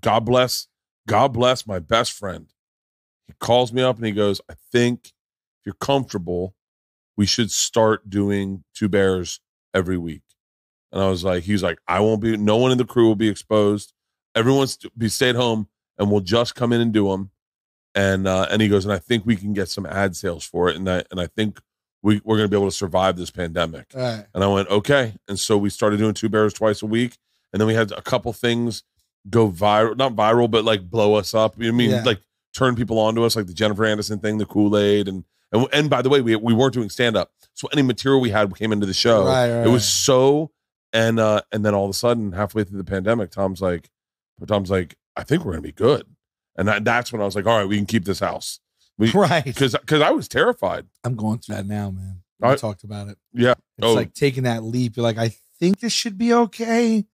God bless my best friend. He calls me up and he goes, I think if you're comfortable, we should start doing 2 Bears every week. And I was like, he's like, I won't be, no one in the crew will be exposed. Everyone's be stay at home and we'll just come in and do them. And he goes, and I think we can get some ad sales for it. And I think we're going to be able to survive this pandemic. Right. And I went, okay. And so we started doing 2 Bears twice a week. And then we had a couple things go viral, not viral, but like blow us up. You know what I mean? Yeah. Like turn people onto us, like the Jennifer Anderson thing, the Kool-Aid. And by the way, we weren't doing stand-up. So any material we had came into the show. Right. It was so, and then all of a sudden, halfway through the pandemic, Tom's like, I think we're going to be good. And that's when I was like, all right, we can keep this house. Right. Because I was terrified. I'm going through that now, man. I talked about it. Yeah. It's like taking that leap. You're like, I think this should be okay.